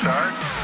start.